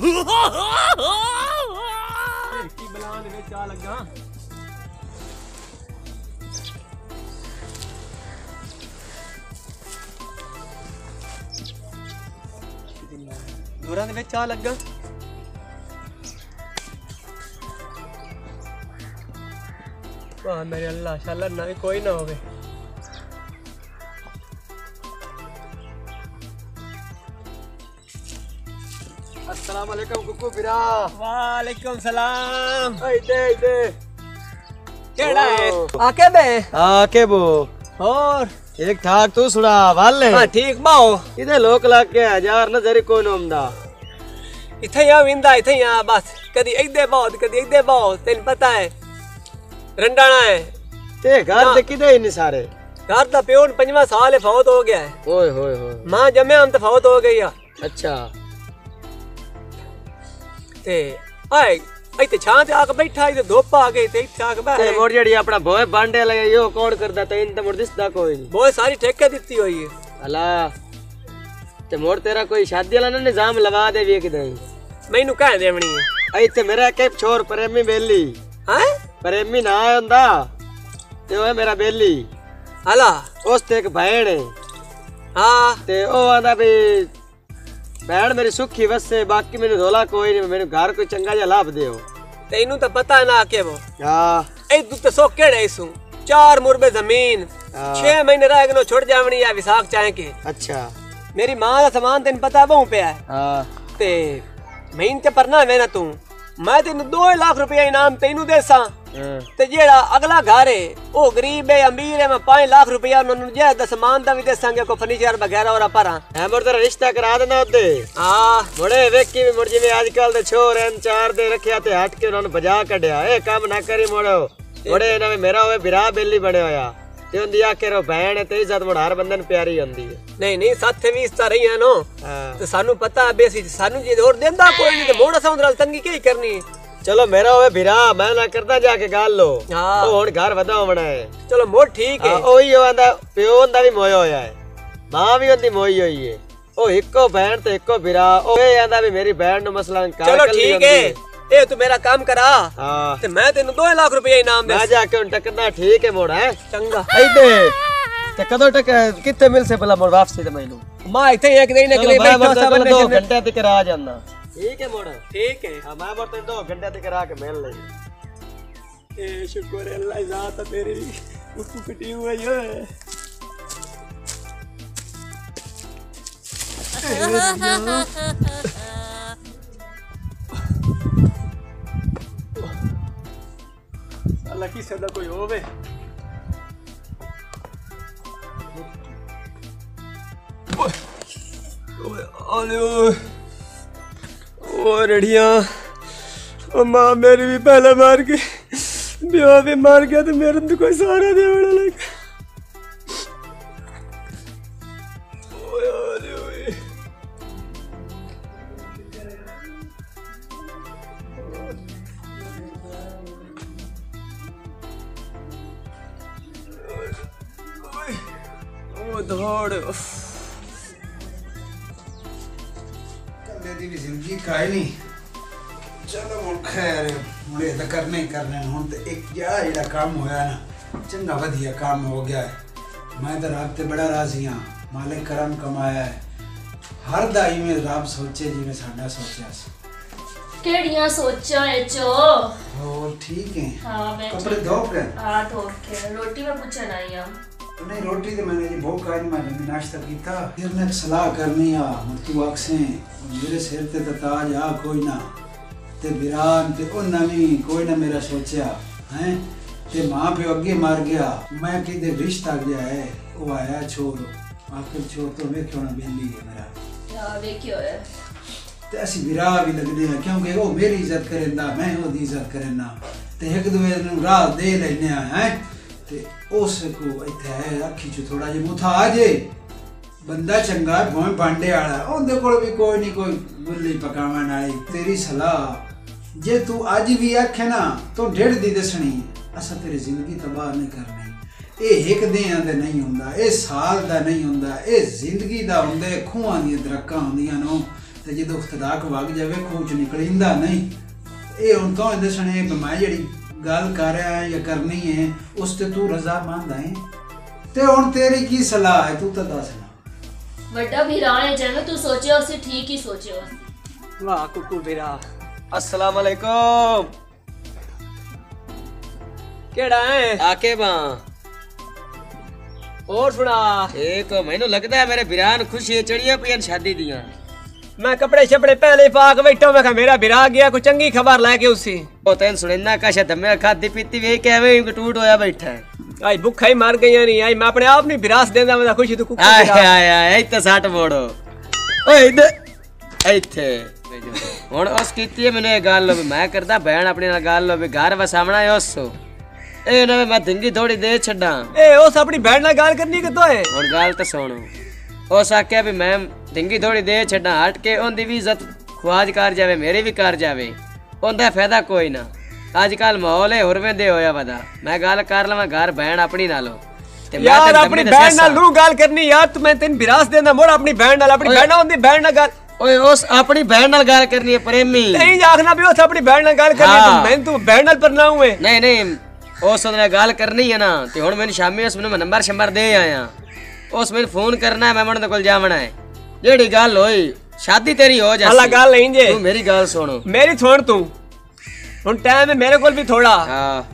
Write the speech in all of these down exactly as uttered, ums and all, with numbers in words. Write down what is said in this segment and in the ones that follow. क्या लगा दूरा ने चा लगा वाह मेरे अल्लाह शाला ना भी कोई ना होवे अस्सलाम वालेकुम कुकू बिरा वालेकुम सलाम इधे इधे केड़ा है आके बे आके बो और एक ठाक तू सुड़ा वाले हां ठीक बाओ इधे लोक लाग के हजार न जरी कोई नोमदा इथे या विंदा इथे या बस कदी इधे बाओ कदी इधे बाओ तेन पता है रंडाना है ते घर ते किदे इने सारे घर दा पियो पंजवा साल है फौत हो गया है ओए होए होए मां जमे हम तो फौत हो गई है अच्छा ते आए आई ते छां ते आके बैठा इते धूप आ गई ते इथे आके बैठे मोर जड़ी अपना बोए बांडे ले यो कौन करदा ते इन ते मोर दिसदा कोई बोए सारी ठेके दित्ती होई है अला ते मोर तेरा कोई शादी वाला निजाम लगा दे वे किदे मैनू कह देवणी है आई ते मेरा के छोर प्रेमी बेली हैं प्रेमी ना होंदा ते ओए मेरा बेली हला उस ते एक बहन है हां ते ओ आंदा भी बहन मेरी सुखी वसे बाकी मेनू धोला कोई नहीं मेनू घर कोई चंगा जा लाभ देओ तेनू तो पता ना के वो हां ए तू तो सो केड़े सु चार मुरबे जमीन छह महीने रह गनो छोड़ जावणी या विसाख चाहे के अच्छा मेरी मां दा सामान तेन पता बहु पे है हां ते महीन ते परना वे ना तू मैं तेन दो लाख रुपया इनाम तेनू देसा ते जेड़ा अगला घर है ओ गरीब है अमीर है मैं पाँच लाख रुपया उन्होंने जे दा सामान दा भी देसांगे को फर्नीचर वगैरह और अपरा है मोर तेरा रिश्ता करा देना ओदे हां बड़े वेकी भी मोर जिवे आजकल दे छोर एन चार दे रखया ते हट के उन्होंने बजा कढया ए काम ना करी मोड़ो बड़े इना में मेरा होवे बिरा बेली बड़े होया ते हुंदी आ केरो बहन ते इज्जत मोर हर बंदन प्यारी हुंदी है नहीं नहीं साथे भी इस तरह ही है नो ते सानू पता है बेसी सानू जे और देंदा कोई नहीं ते मोड़ा साउंड रल तंगी के करनी चलो मेरा होवे भिरा मैं ना करदा जाके गाल लो हां तो हुन घर वदा होना है चलो मोर ठीक है ओही होंदा पियो होंदा भी मोय होया है मां भी होंदी मोई होई है ओ इको बहन ते इको भिरा ओए आंदा भी मेरी बहन नु मसला का चलो ठीक है ए तू मेरा काम करा हां ते मैं तेनु दो लाख रुपया इनाम दे ना जाके हुन टकरना ठीक है मोड़ा है चंगा आईदे ते कदो टक किथे मिलसे भला मोर वापसी ते मैनू मां इथे एक दिन अगले महीने दो घंटे तक आ जाना ठीक है मोड़ा ठीक है हां मैं बोलते दो घंटे तक करा के मेल ले ए शुक्र है अल्लाह जात तेरी उसको कटी हुई है अल्लाह की सदा कोई होवे ओए ओए ओए ओ रड़िया ओ मां मेरी भी पहले मार के बियो भी मार गया तो मेरे तो कोई सहारा दे वाला लगा ओ यार ओए ओ दौड़ जिंदगी का ही नहीं चलो मुड़ खैर मुड़े तो करने ही करने हूँ तो एक यार इड़ा काम होया ना चंगा वधिया काम हो गया है मैं तो राब ते बड़ा राजी हाँ मालिक करम कमाया है हर दाई में राब सोचे जी में साढ़ा सोचा केड़ियाँ सोचा है चो और ठीक है हाँ मैं कपड़े धोप के हाँ धोप के रोटी में पूछना ही हम नहीं रोटी तो मैंने जी बहुत काज मालूम नाश्ता किया फिर ने सलाह करनी आ मतू अक्सें मेरे सिर ते ताज आ कोई ना ते विरान ते ओ नवी कोई ना मेरा सोचया हैं ते मां पे अगे मार गया मैं किदे रिश्ता गया है ओ आया छोरो आखिर छोर तो मैं क्यों ना बेली है मेरा क्या वे क्यों है ते ऐसी विरा भी लगदे है क्योंकि ओ मेरी इज्जत करंदा मैं ओदी इज्जत करना ते एक दूसरे नु राह दे लेने आ हैं ते उस को इथे रखी जो थोड़ा जे मुथा आ जे बंदा चंगा भाई बांडे वाला ओंदे कोल भी कोई नहीं कोई गुल्ली पकावन वाली तेरी सलाह जे तू आज भी आखे ना तो डेढ़ दी दसनी असा तेरी जिंदगी तबाह नहीं करनी ए एक देयां दे नहीं हुंदा ए साल दा नहीं हुंदा ए जिंदगी दा हुंदे खूआं दी दरक्का हुंदियां नो ते जो खुदा वग जाए खूच निकलता नहीं। ये उनका दसन है कि मैं जी गल कर रहा है या करनी है उस तू रजामंद है ते हुण तेरी की सलाह है तू तो दस ना। बड़ा भीरा है जैसे तू सोचे उससे ठीक ही सोचे हो। वाह कुकू भीरा अस्सलाम वालेकुम केड़ा है आके बा और सुना एक महीनो लगता है मेरे भीरा ने खुशी चढ़िया पई शादी दिया। मैं कपड़े शपड़े पहले पाक बैठा मैं मेरा भीरा गया कोई चंगी खबर लेके उसी ओ तेन सुनिंदा कशा धमे खादी पीती वे केवे टूट होया बैठा है आई भूखा ही मर गई नहीं आई मैं अपने आप नहीं विरास देंदा मैं खुशी तो कुक आए आए आए इते साठ मोड़ो ओए इधर इथे हुन उस कीती है मैंने गाल लो मैं करदा बहन अपने नाल गाल लो घर वसावना है उस ए ना मैं ढिंगी थोड़ी दे छड़ा ए उस अपनी बहन नाल गाल करनी कि तोए हुन गाल तो सुनो उस आके भी मैं ढिंगी थोड़ी दे छड़ा हट के ओंदी भी इज्जत ख्वाज कर जावे मेरी भी कर जावे ओंदा फायदा कोई ना। आजकल माहौल है हुरवे दे होया वदा मैं गाल कर लवा घर बहन अपनी नालो ते यार अपनी बहन नाल नू गाल करनी यार तू मैं तेन विरास देंदा मोड़ अपनी बहन नाल अपनी बहन होंदी बहन नाल गाल ओए उस अपनी बहन नाल गाल करनी है प्रेमी नहीं आखना भी उस अपनी बहन नाल गाल करनी तो मैं तू बहन नाल पर ना हुए नहीं नहीं उस नाल गाल करनी है ना ते हुन मैंने शामी उस मैंने नंबर शंबर दे आया उस मैंने फोन करना है मैं मन कोल जावना है जेडी गल होई शादी तेरी हो जा अल्लाह गल नहीं जे तू मेरी गल सुनो मेरी सुन तू उन टाइम में मेरे को भी थोड़ा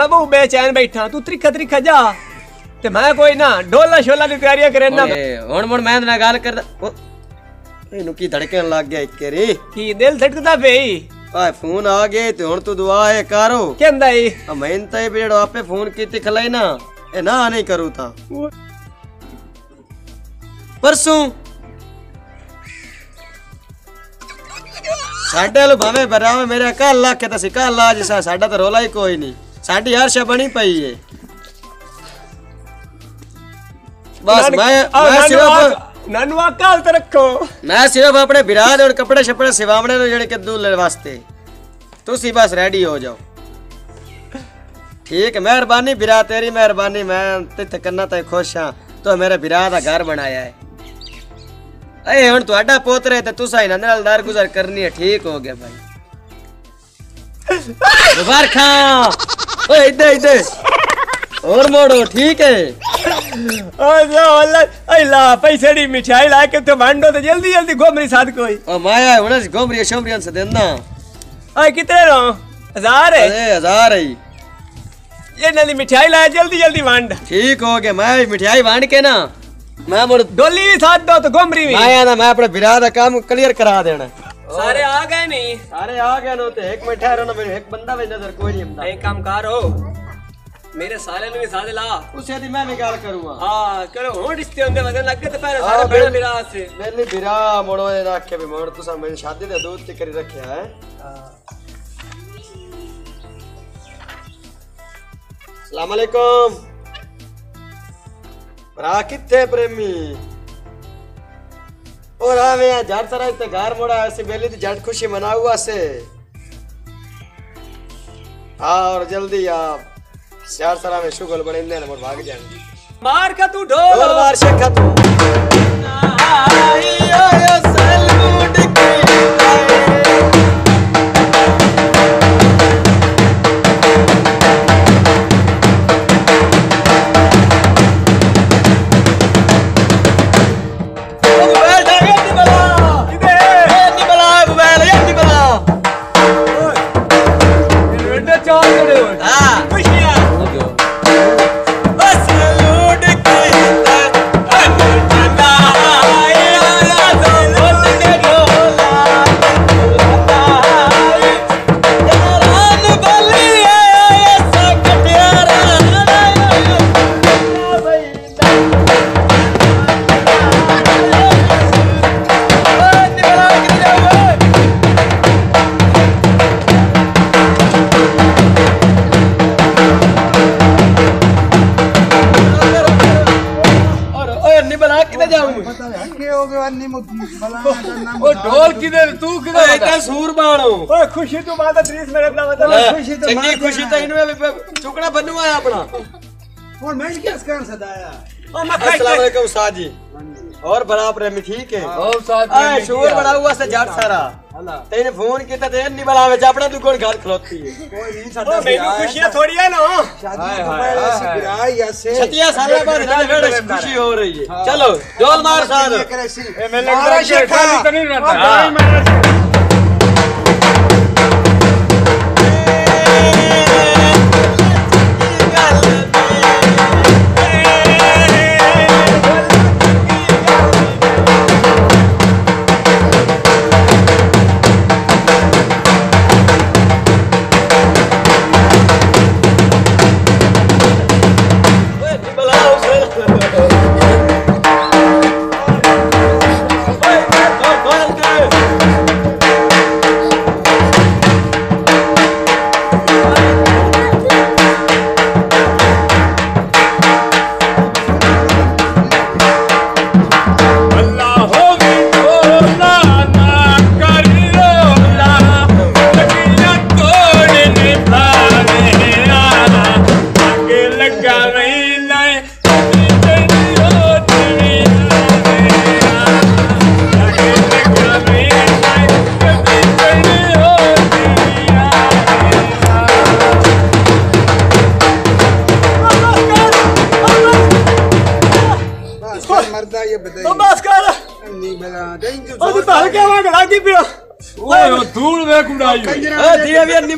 मैं वो बेचैन बैठा तू त्रिखा त्रिखा जा ते मैं कोई ना डोला शोला दी तैयारियां करे ना हुन मुड़ मैं ना गाल कर इनु की धड़कन लग गया केरी की दिल धड़कदा पेई आ फोन आ गया ते हुन तू दुआ है करो केंदा ई मैन ते बेड़ो आपे फोन कीती खलाई ना ए ना नहीं करू था परसों साडे लो भावे बरावे मेरा कल लाख के तसी कल आज सा साडा तो रोला ही कोई नहीं साडी हर शे बनी पई है बस मैं मैं सिर्फ ननवा काल ते रखो मैं सिर्फ अपने बिराद और कपड़े शपड़े सिवावणे नो जेड़े कद्दू ले वास्ते तुसी बस रेडी हो जाओ ठीक मेहरबानी बिरा तेरी मेहरबानी मैं तिथे करना ते खुश हां तो मेरे बिरा दा घर बनाया है अरे हूँ तुहाडा पोतरा है तो तुसा इन्हां नाल दार गुजार करनी है ठीक हो गया भाई गुबार खा ओए इधर इधर और मोड़ो ठीक है ओए जा अल्लाह अल्ला पैसे दी मिठाई ला के तो मांडो तो जल्दी जल्दी गोमरी साथ कोई ओ माया हुन गोमरी शोमरीन से देना ओए कितने रो हजार है अरे हजार है ये नाली मिठाई ला जल्दी जल्दी बांट ठीक हो गया मैं मिठाई बांट के ना मैं मुड़ डोली भी साथ दो तो गोमरी भी मैं ना मैं अपने बिराद का काम क्लियर करा देना सारे आ गए नहीं सारे आ गए नो ते एक मिनट ठहरो ना मेरे एक बंदा भी नजर कोई नहीं हमदा एक काम करो मेरे साले ने भी साथ ला उसे दी मैं भी गाल करूंगा हां करो हो रिश्ते होंदे वजन लग के ते पहले सारे बड़ा मेरा से मेरे बिरा मोड़ो ने रख के भी मोड़ तुसा मेरी शादी दे दूध ते करी रखया है अस्सलाम वालेकुम भरा किथे प्रेमी और आवे जट तरह ते घर मोड़ा ऐसे बेली तो जट खुशी मनाऊआ से आ और जल्दी आ चार तरह में शुगल बनेंदे न मोर भाग जाएंगे मार का तू ढोल मार से का तू आई ओ सलूट की खुशी तो माता दरीस मेरे अपना मतलब खुशी तो माता खुशी तो इनमें चुकड़ा बनू आया अपना और मैं क्या स्कैन सदाया अस्सलामुअलैकुम शाह जी। और बराबर है ठीक है। और शाह शोर बड़ा हुआ से जाट सारा तेने फोन किया तेन नहीं बराबर जापड़ा तू कौन घर खलोती है कोई नहीं साडा मेनू खुशियां थोड़ी है ना शादी तुम्हारे सिकरा या से छतिया साल बाद खुशी हो रही है। चलो जोल मार साहब ए मैं लग रहा है खाली तो नहीं रहता भाई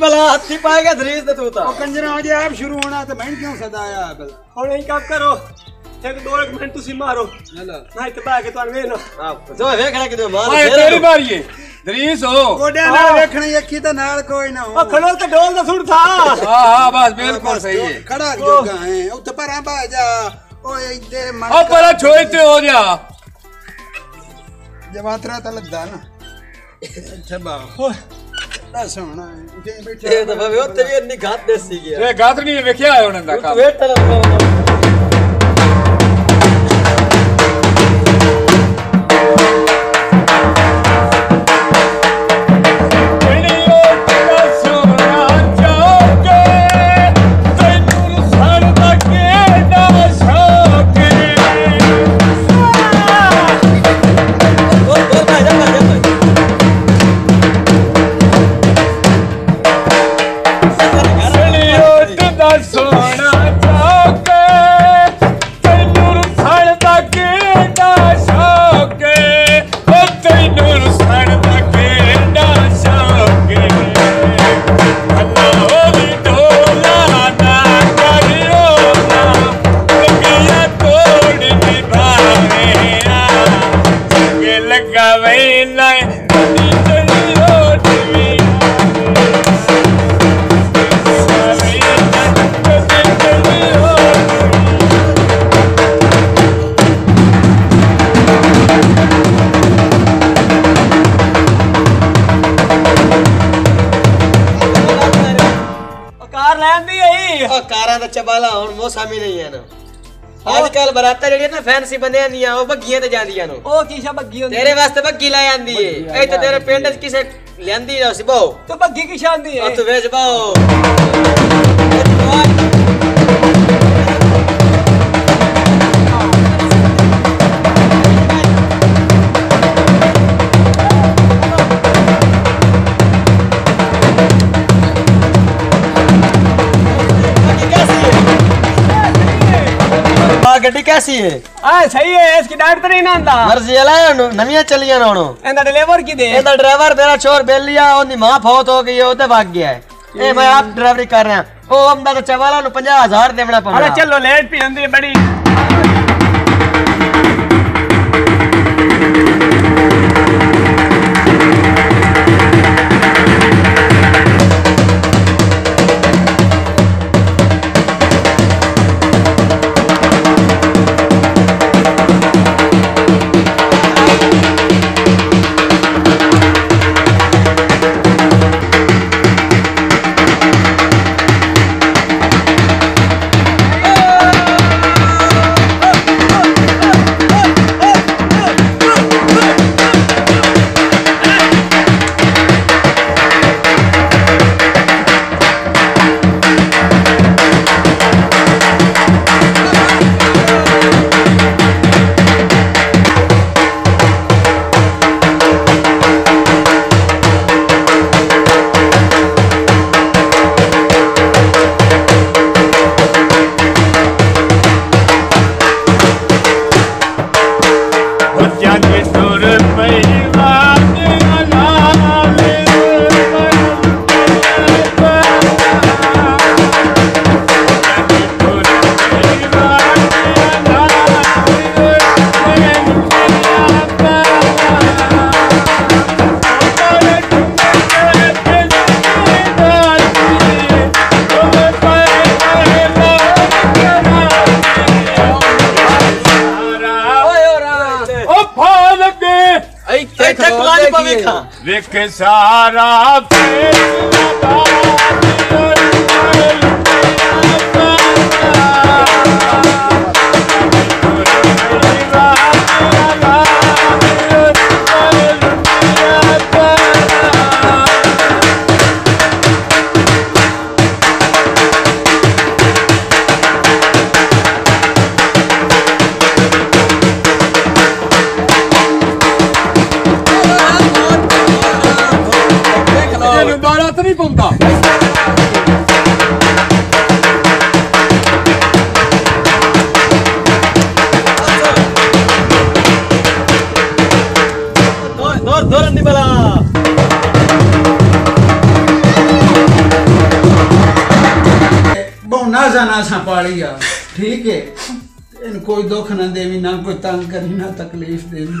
मारा पाएगा धरीज तो तोता ओ कंजरा हो जाए आप शुरू होना तो मैं क्यों सदाया भला और यही काम करो एक दो एक मिनट तुसी मारो चलो नहीं तो बाकी तो वे ना आप जो देखना कि तो मार तेरी बारी है धरीज हो कोडे ना देखने अखी तो नाल कोई ना हो ओ खलो तो ढोल तो सुन था हां हां बस बिल्कुल सही है खड़ा जोगा है उते परा बा जा ओ इदे मार ओ परा छोड़ते हो जा जमातरा तो लगदा ना अच्छा बा हो सोना है बैठे ये दफा वे तेरी अन्नी गात देसी गया रे गात नहीं वेख्या है उनन दा काम वेट कर तेरियो तेरा सोना जाओगे तेनू सर तक ना सोके ओ ओ भाई चबाला और मौसमी नहीं है ना आजकल बराता रेडी ना फैंसी बने आंदियां ओ बग्गियां ते जांदियां नो ओ कीशा बग्गी होंदी तेरे वास्ते बग्गी ला आंदी है ए तो तेरे पेंड किसे लेंदी ना सिबो तो बग्गी की शांदी है ओ तो वे जबाओ गड्डी कैसी है आ सही है इसकी डाइट तो नहीं ना आंदा मर्जी लाया नमिया चलिया रोनो एंदा डिलीवर की दे एंदा ड्राइवर मेरा छोर बेलिया ओनी मां फौत हो गई ओते भाग गया है ए मैं आप ड्राइवरी कर रहा ओ हमदा तो चवाला नु पचास हज़ार देवना पड़ा अरे चलो लेट पी होंदी बड़ी लिख सारा पालिया ठीक है, इन कोई दुख ना देवी, ना कोई तंग करी, ना तकलीफ देवी।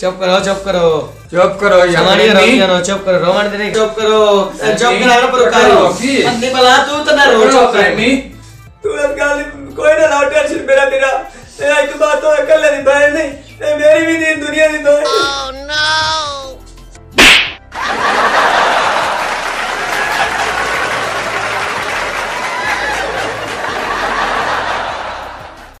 चुप करो चुप करो चुप करो हमारी रोमानो चुप करो रोमान दे चुप करो चुप करो पर करो अंदर भला तू तो ना रो चुप कर मी तू अब गाली कोई ना लाउड टेंशन मेरा तेरा तेरा एक बात तो अकल नहीं बैठ नहीं मेरी भी नहीं दुनिया नहीं तो